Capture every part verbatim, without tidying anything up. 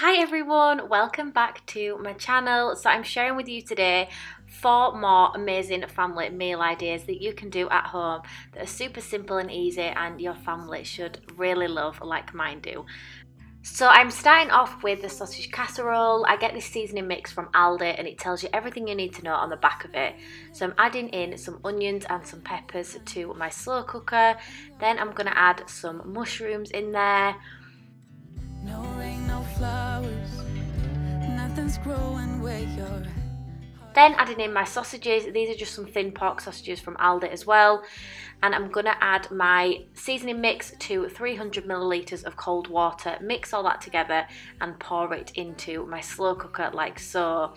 Hi everyone, welcome back to my channel. So I'm sharing with you today four more amazing family meal ideas that you can do at home that are super simple and easy and your family should really love like mine do. So I'm starting off with the sausage casserole. I get this seasoning mix from Aldi and it tells you everything you need to know on the back of it. So I'm adding in some onions and some peppers to my slow cooker. Then I'm going to add some mushrooms in there. No rain, no flowers, nothing's growing where you're. Then adding in my sausages. These are just some thin pork sausages from Aldi as well. And I'm going to add my seasoning mix to three hundred millilitres of cold water, mix all that together and pour it into my slow cooker like so.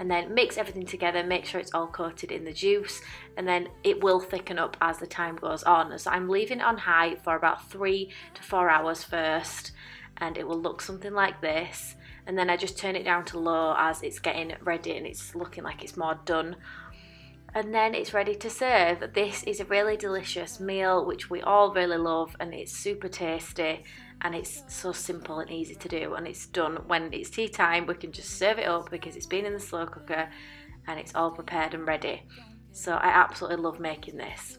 And then mix everything together, make sure it's all coated in the juice, and then it will thicken up as the time goes on. So I'm leaving it on high for about three to four hours first. And it will look something like this, and then I just turn it down to low as it's getting ready and it's looking like it's more done, and then it's ready to serve. This is a really delicious meal which we all really love, and it's super tasty and it's so simple and easy to do, and it's done when it's tea time. We can just serve it up because it's been in the slow cooker and it's all prepared and ready. So I absolutely love making this.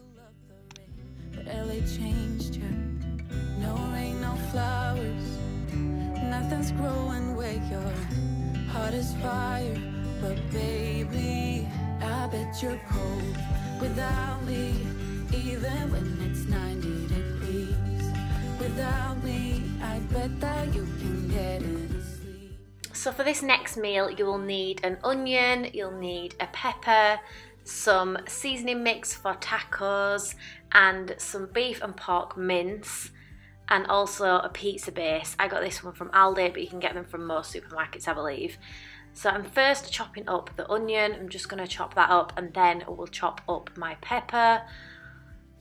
But L A changed her. No rain, no flowers. Nothing's growing where your heart is fire. But baby, I bet you're cold without me, even when it's ninety degrees. Without me, I bet that you can get it. So for this next meal, you will need an onion, you'll need a pepper, some seasoning mix for tacos, and some beef and pork mince. And also a pizza base. I got this one from Aldi, but you can get them from most supermarkets, I believe. So I'm first chopping up the onion. I'm just going to chop that up, and then we'll chop up my pepper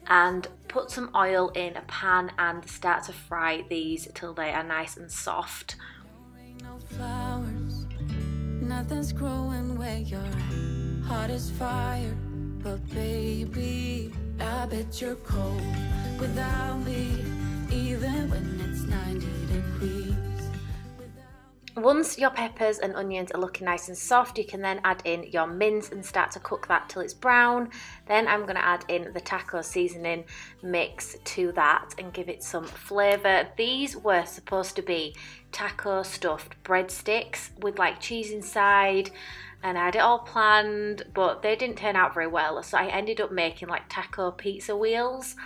and put some oil in a pan and start to fry these till they are nice and soft. No flowers, nothing's growing where your heart is fire, but baby, I bet you're cold without me. Even when it's ninety degrees. Once your peppers and onions are looking nice and soft, you can then add in your mince and start to cook that till it's brown. Then I'm going to add in the taco seasoning mix to that and give it some flavour. These were supposed to be taco stuffed breadsticks with like cheese inside, and I had it all planned, but they didn't turn out very well, so I ended up making like taco pizza wheels.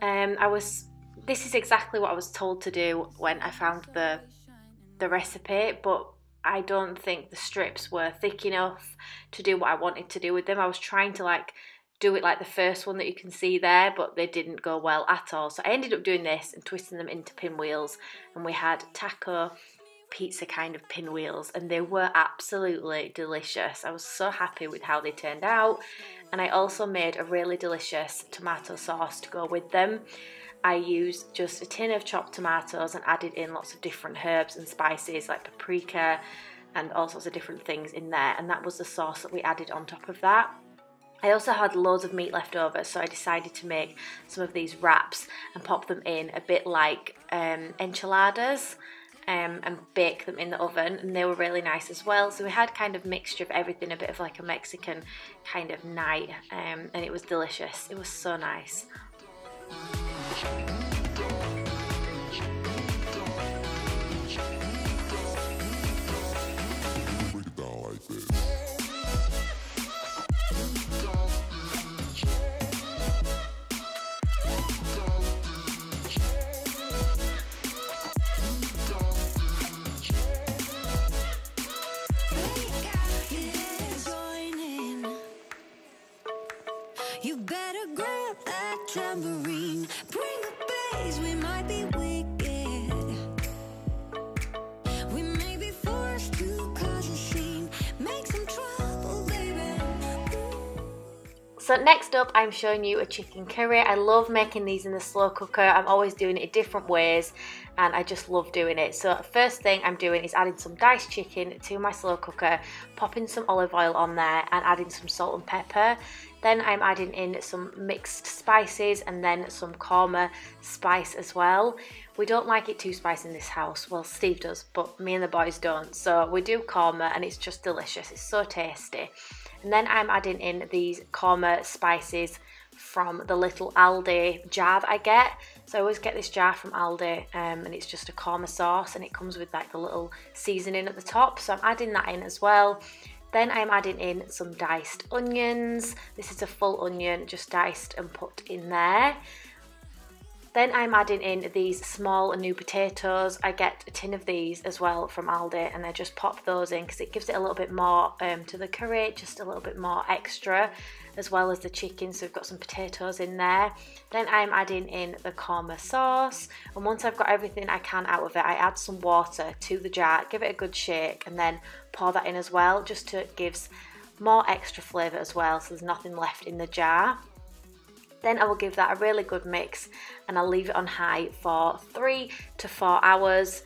Um, I was... This is exactly what I was told to do when I found the the recipe, but I don't think the strips were thick enough to do what I wanted to do with them. I was trying to like do it like the first one that you can see there, but they didn't go well at all. So I ended up doing this and twisting them into pinwheels, and we had taco pizza kind of pinwheels, and they were absolutely delicious. I was so happy with how they turned out, and I also made a really delicious tomato sauce to go with them. I used just a tin of chopped tomatoes and added in lots of different herbs and spices like paprika and all sorts of different things in there, and that was the sauce that we added on top of that. I also had loads of meat left over, so I decided to make some of these wraps and pop them in a bit like um, enchiladas um, and bake them in the oven, and they were really nice as well. So we had kind of mixture of everything, a bit of like a Mexican kind of night, um, and it was delicious. It was so nice. You better grab that tambourine, bring a bass, we might be wicked. We may be forced to cause a scene, make some trouble, baby. So next up, I'm showing you a chicken curry. I love making these in the slow cooker. I'm always doing it different ways. and I just love doing it. So first thing I'm doing is adding some diced chicken to my slow cooker, popping some olive oil on there and adding some salt and pepper. Then I'm adding in some mixed spices and then some korma spice as well. We don't like it too spicy in this house. Well, Steve does, but me and the boys don't. So we do korma and it's just delicious. It's so tasty. And then I'm adding in these korma spices from the little Aldi jar that I get. So I always get this jar from Aldi, um, and it's just a korma sauce and it comes with like the little seasoning at the top. So I'm adding that in as well. Then I'm adding in some diced onions. This is a full onion, just diced and put in there. Then I'm adding in these small new potatoes. I get a tin of these as well from Aldi, and I just pop those in because it gives it a little bit more um, to the curry, just a little bit more extra, as well as the chicken, so we've got some potatoes in there. Then I'm adding in the korma sauce, and once I've got everything I can out of it, I add some water to the jar, give it a good shake, and then pour that in as well, just to give more extra flavour as well, so there's nothing left in the jar. Then I will give that a really good mix and I'll leave it on high for three to four hours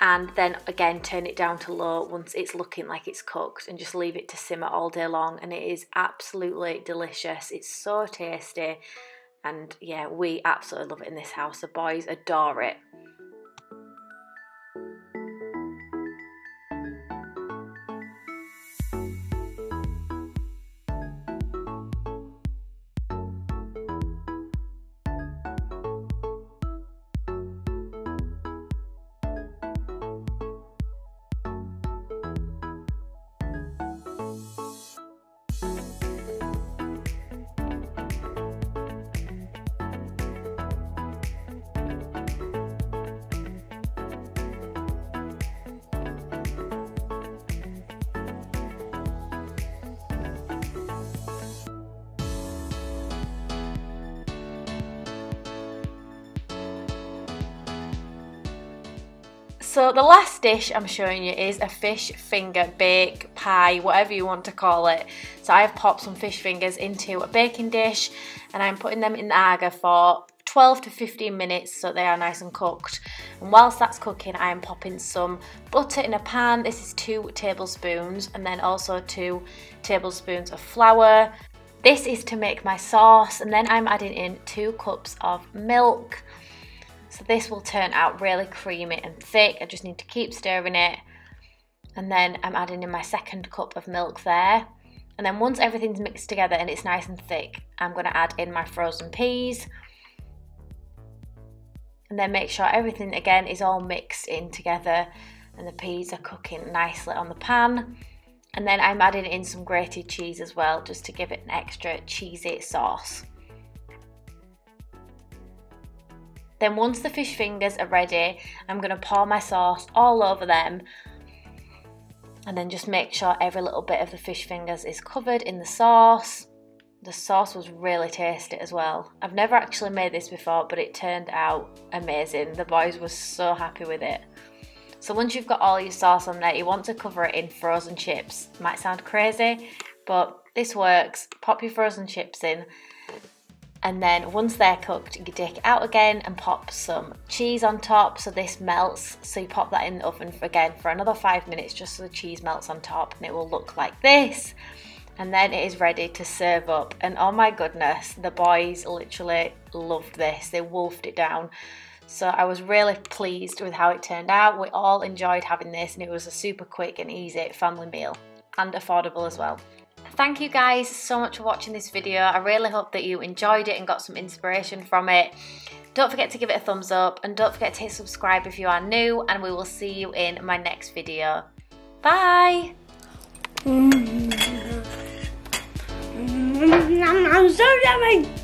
and then again turn it down to low once it's looking like it's cooked and just leave it to simmer all day long, and it is absolutely delicious. It's so tasty and yeah, we absolutely love it in this house. The boys adore it. So the last dish I'm showing you is a fish finger bake, pie, whatever you want to call it. So I've popped some fish fingers into a baking dish and I'm putting them in the agar for twelve to fifteen minutes so they are nice and cooked. And whilst that's cooking, I am popping some butter in a pan. This is two tablespoons and then also two tablespoons of flour. This is to make my sauce, and then I'm adding in two cups of milk. So this will turn out really creamy and thick. I just need to keep stirring it. And then I'm adding in my second cup of milk there. And then once everything's mixed together and it's nice and thick, I'm gonna add in my frozen peas. And then make sure everything again is all mixed in together and the peas are cooking nicely on the pan. And then I'm adding in some grated cheese as well, just to give it an extra cheesy sauce. Then once the fish fingers are ready, I'm gonna pour my sauce all over them and then just make sure every little bit of the fish fingers is covered in the sauce. The sauce was really tasty as well. I've never actually made this before, but it turned out amazing. The boys were so happy with it. So once you've got all your sauce on there, you want to cover it in frozen chips. It might sound crazy, but this works. Pop your frozen chips in. And then once they're cooked, you take it out again and pop some cheese on top so this melts. So you pop that in the oven for, again for another five minutes just so the cheese melts on top, and it will look like this. And then it is ready to serve up. And oh my goodness, the boys literally loved this. They wolfed it down. So I was really pleased with how it turned out. We all enjoyed having this and it was a super quick and easy family meal and affordable as well. Thank you guys so much for watching this video. I really hope that you enjoyed it and got some inspiration from it. Don't forget to give it a thumbs up and don't forget to hit subscribe if you are new, and we will see you in my next video. Bye! Mm-hmm. Mm-hmm. I'm so yummy!